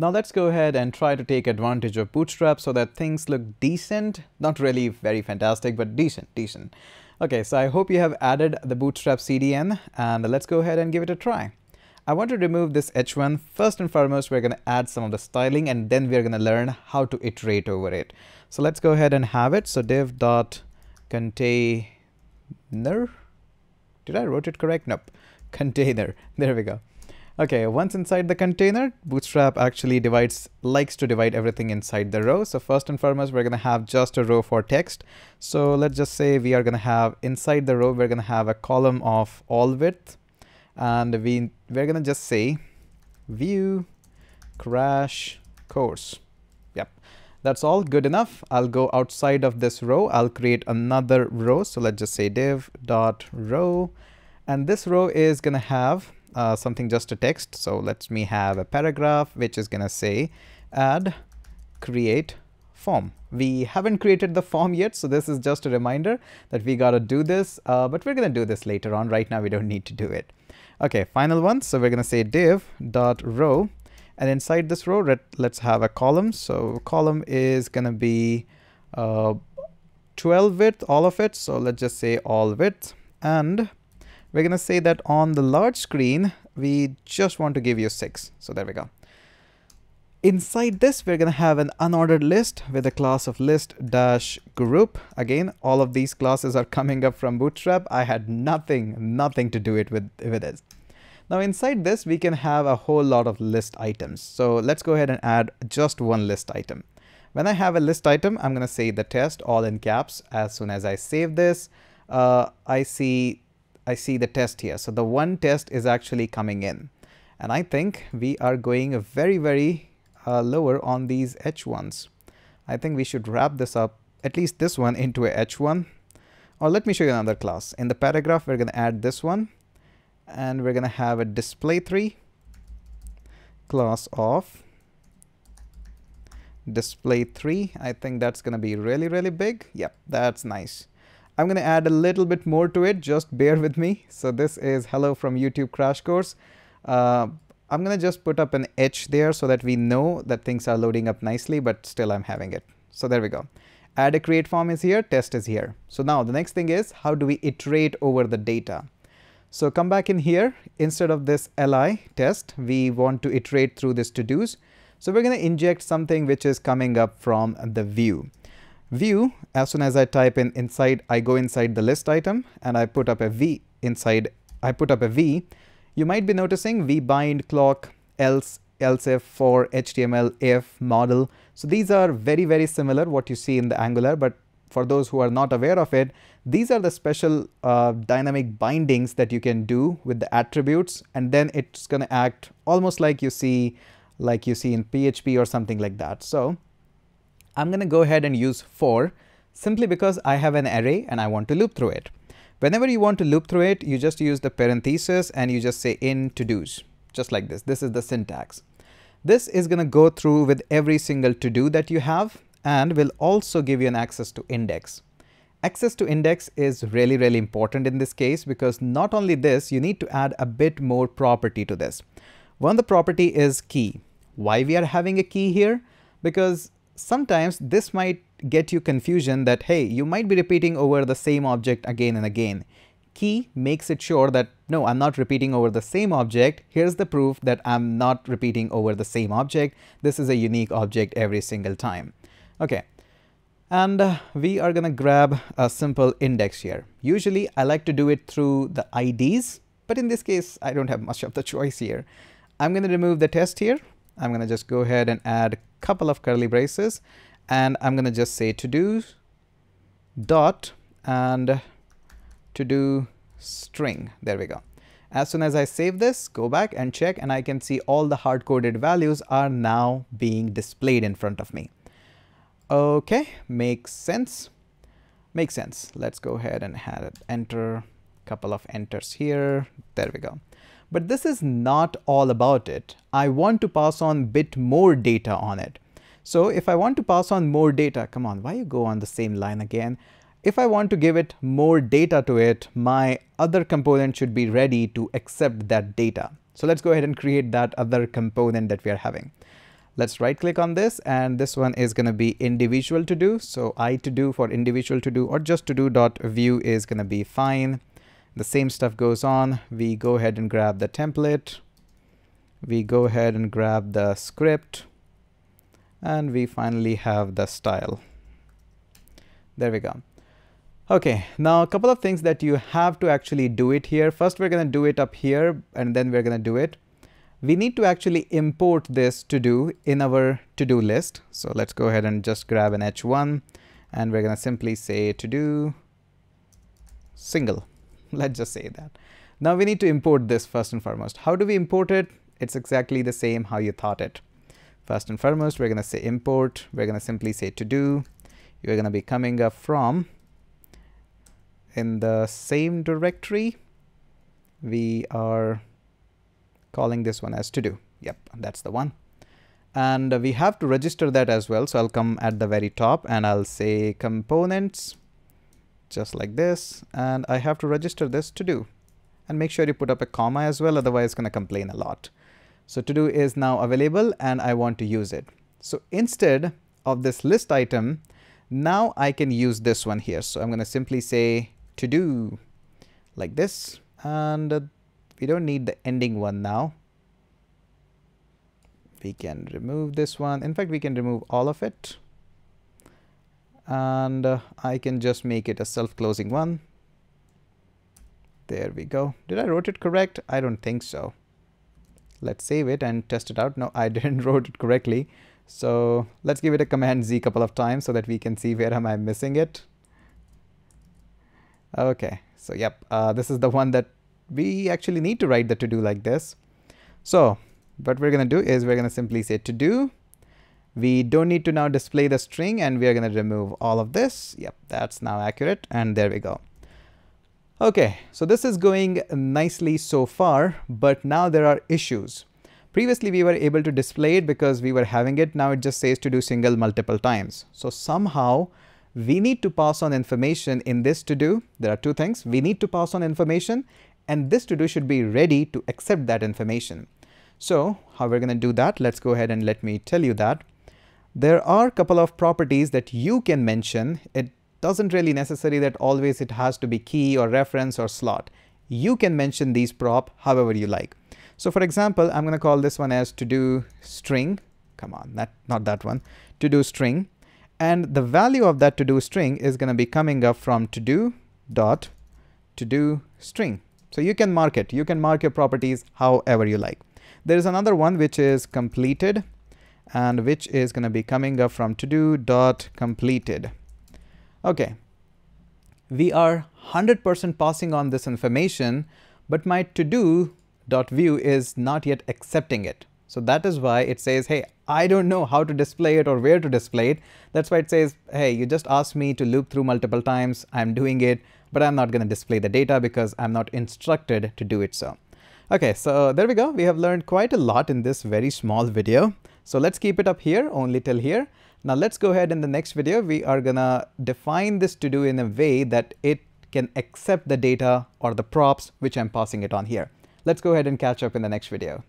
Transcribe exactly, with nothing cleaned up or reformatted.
Now let's go ahead and try to take advantage of Bootstrap so that things look decent. Not really very fantastic, but decent, decent. Okay, so I hope you have added the Bootstrap C D N, and let's go ahead and give it a try. I want to remove this H one. First and foremost, we're going to add some of the styling, and then we're going to learn how to iterate over it. So let's go ahead and have it. So div.container. Did I wrote it correct? Nope. Container. There we go. Okay, once inside the container, Bootstrap actually divides, likes to divide everything inside the row. So first and foremost, we're going to have just a row for text. So let's just say we are going to have inside the row, we're going to have a column of all width. And we, we're going to just say Vue Crash Course. Yep, that's all good enough. I'll go outside of this row. I'll create another row. So let's just say div.row. And this row is going to have Uh, something just a text. So let me have a paragraph which is going to say add create form. We haven't created the form yet, so this is just a reminder that we got to do this, uh, but we're going to do this later on. Right now we don't need to do it. Okay, final one. So we're going to say div.row, and inside this row let's have a column. So column is going to be uh, twelve width, all of it. So let's just say all width, and we're going to say that on the large screen, we just want to give you six. So there we go. Inside this, we're going to have an unordered list with a class of list-group. Again, all of these classes are coming up from Bootstrap. I had nothing, nothing to do it with, with this. Now inside this, we can have a whole lot of list items. So let's go ahead and add just one list item. When I have a list item, I'm going to say the test all in caps. As soon as I save this, uh, I see... I see the test here. So the one test is actually coming in. And I think we are going very, very uh, lower on these H ones. I think we should wrap this up, at least this one, into a H one. Or let me show you another class. In the paragraph, we're going to add this one. And we're going to have a display three class of display three. I think that's going to be really, really big. Yep, that's nice. I'm going to add a little bit more to it, just bear with me. So this is hello from YouTube Crash Course. Uh, I'm going to just put up an H there so that we know that things are loading up nicely, but still I'm having it. So there we go. Add a create form is here, test is here. So now the next thing is, how do we iterate over the data? So come back in here, instead of this li test, we want to iterate through this to-dos. So we're going to inject something which is coming up from the view. View, as soon as I type in inside, I go inside the list item and I put up a V inside, I put up a V. You might be noticing V bind, clock, else, else if, for, H T M L, if, model. So these are very, very similar what you see in the Angular, but for those who are not aware of it, these are the special uh, dynamic bindings that you can do with the attributes, and then it's going to act almost like you see, like you see in P H P or something like that. So I'm going to go ahead and use for simply because I have an array and I want to loop through it. Whenever you want to loop through it, you just use the parenthesis and you just say in to-dos, just like this. This is the syntax. This is going to go through with every single to-do that you have and will also give you an access to index. Access to index is really, really important in this case because not only this, you need to add a bit more property to this. One of the property is key. Why we are having a key here? Because sometimes this might get you confusion that, hey, you might be repeating over the same object again and again. Key makes it sure that, no, I'm not repeating over the same object. Here's the proof that I'm not repeating over the same object. This is a unique object every single time. Okay. And uh, we are going to grab a simple index here. Usually I like to do it through the I Ds, but in this case, I don't have much of the choice here. I'm going to remove the test here. I'm going to just go ahead and add a couple of curly braces, and I'm going to just say to do dot and to do string. There we go. As soon as I save this, go back and check, and I can see all the hard-coded values are now being displayed in front of me. Okay, makes sense. Makes sense. Let's go ahead and add enter, couple of enters here. There we go. But this is not all about it. I want to pass on a bit more data on it. So if I want to pass on more data, come on, why you go on the same line again? If I want to give it more data to it, my other component should be ready to accept that data. So let's go ahead and create that other component that we are having. Let's right click on this, and this one is going to be individual to do. So I to do for individual to do, or just to do dot view is going to be fine. The same stuff goes on. We go ahead and grab the template. We go ahead and grab the script, and we finally have the style. There we go. Okay, now a couple of things that you have to actually do it here. First, we're going to do it up here, and then we're going to do it. We need to actually import this to do in our to-do list. So let's go ahead and just grab an H one, and we're going to simply say to do single. Let's just say that. Now we need to import this first and foremost. How do we import it? It's exactly the same how you thought it. First and foremost, we're going to say import. We're going to simply say to do. You're going to be coming up from in the same directory. We are calling this one as to do. Yep, that's the one. And we have to register that as well. So I'll come at the very top and I'll say components, just like this. And I have to register this to do. And make sure you put up a comma as well, otherwise it's going to complain a lot. So to do is now available, and I want to use it. So instead of this list item, now I can use this one here. So I'm going to simply say to do like this, and we don't need the ending one now. We can remove this one. In fact, we can remove all of it, and uh, I can just make it a self-closing one. There we go. Did I wrote it correct? I don't think so. Let's save it and test it out. No, I didn't wrote it correctly. So let's give it a command Z couple of times so that we can see where am I missing it. Okay, so yep, uh, this is the one that we actually need to write the to do like this. So what we're going to do is we're going to simply say to do. We don't need to now display the string, and we are going to remove all of this. Yep, that's now accurate. And there we go. Okay, so this is going nicely so far, but now there are issues. Previously, we were able to display it because we were having it. Now it just says to do single multiple times. So somehow we need to pass on information in this to do. There are two things. We need to pass on information, and this to do should be ready to accept that information. So how we're going to do that? Let's go ahead and let me tell you that. There are a couple of properties that you can mention. It doesn't really necessary that always it has to be key or reference or slot. You can mention these prop however you like. So for example, I'm going to call this one as to do string. Come on, that, not that one. To do string. And the value of that to do string is going to be coming up from to do dot to do string. So you can mark it. You can mark your properties however you like. There is another one which is completed, and which is going to be coming up from to do dot completed. Okay, we are one hundred percent passing on this information, but my to do dot view is not yet accepting it. So that is why it says, hey, I don't know how to display it or where to display it. That's why it says, hey, you just asked me to loop through multiple times. I'm doing it, but I'm not going to display the data because I'm not instructed to do it so. Okay, so there we go. We have learned quite a lot in this very small video. So let's keep it up here, only till here. Now let's go ahead in the next video. We are going to define this to do in a way that it can accept the data or the props which I'm passing it on here. Let's go ahead and catch up in the next video.